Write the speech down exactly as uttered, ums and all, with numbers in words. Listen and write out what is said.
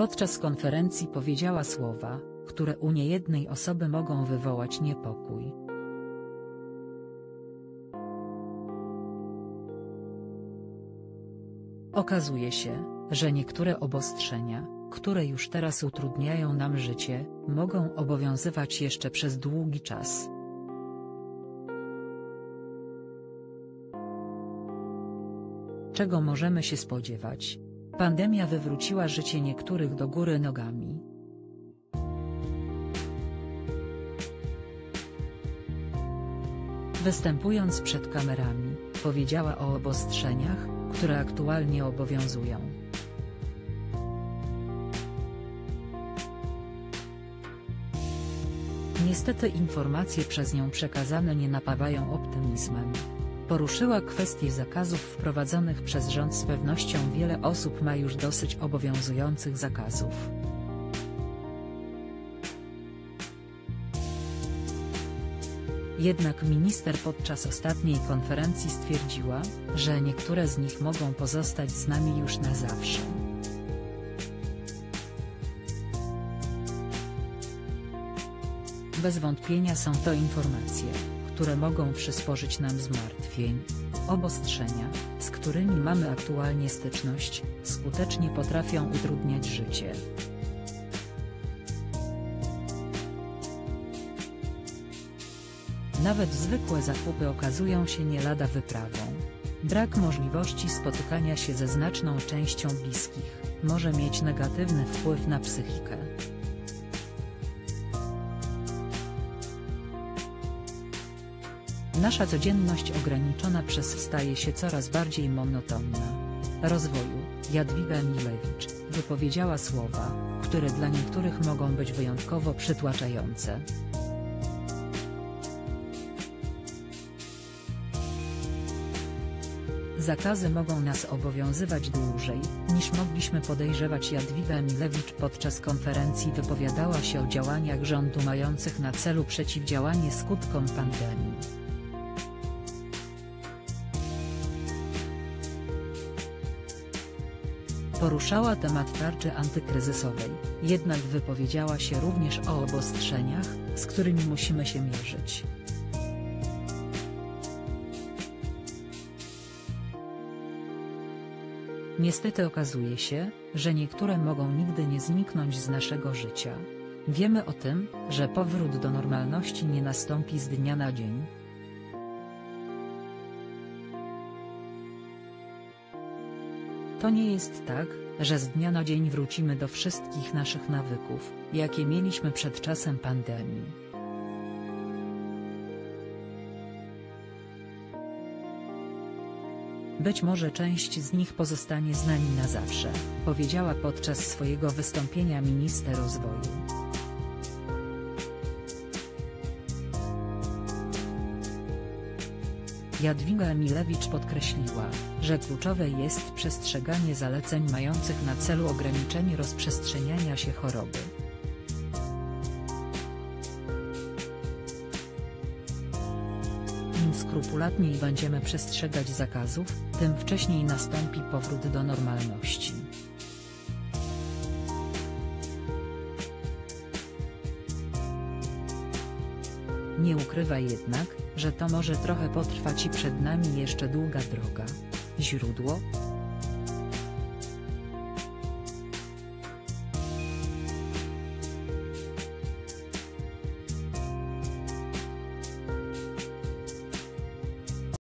Podczas konferencji powiedziała słowa, które u niejednej osoby mogą wywołać niepokój. Okazuje się, że niektóre obostrzenia, które już teraz utrudniają nam życie, mogą obowiązywać jeszcze przez długi czas. Czego możemy się spodziewać? Pandemia wywróciła życie niektórych do góry nogami. Występując przed kamerami, powiedziała o obostrzeniach, które aktualnie obowiązują. Niestety informacje przez nią przekazane nie napawają optymizmem. Poruszyła kwestię zakazów wprowadzonych przez rząd. Z pewnością wiele osób ma już dosyć obowiązujących zakazów. Jednak minister podczas ostatniej konferencji stwierdziła, że niektóre z nich mogą pozostać z nami już na zawsze. Bez wątpienia są to informacje, które mogą przysporzyć nam zmartwień. Obostrzenia, z którymi mamy aktualnie styczność, skutecznie potrafią utrudniać życie. Nawet zwykłe zakupy okazują się nie lada wyprawą. Brak możliwości spotykania się ze znaczną częścią bliskich może mieć negatywny wpływ na psychikę. Nasza codzienność ograniczona przez staje się coraz bardziej monotonna. Rozwoju, Jadwiga Emilewicz, wypowiedziała słowa, które dla niektórych mogą być wyjątkowo przytłaczające. Zakazy mogą nas obowiązywać dłużej, niż mogliśmy podejrzewać. Jadwiga Emilewicz podczas konferencji wypowiadała się o działaniach rządu mających na celu przeciwdziałanie skutkom pandemii. Poruszała temat tarczy antykryzysowej, jednak wypowiedziała się również o obostrzeniach, z którymi musimy się mierzyć. Niestety okazuje się, że niektóre mogą nigdy nie zniknąć z naszego życia. Wiemy o tym, że powrót do normalności nie nastąpi z dnia na dzień. To nie jest tak, że z dnia na dzień wrócimy do wszystkich naszych nawyków, jakie mieliśmy przed czasem pandemii. Być może część z nich pozostanie z nami na zawsze, powiedziała podczas swojego wystąpienia minister rozwoju. Jadwiga Emilewicz podkreśliła, że kluczowe jest przestrzeganie zaleceń mających na celu ograniczenie rozprzestrzeniania się choroby. Im skrupulatniej będziemy przestrzegać zakazów, tym wcześniej nastąpi powrót do normalności. Nie ukrywa jednak, że to może trochę potrwać i przed nami jeszcze długa droga. Źródło.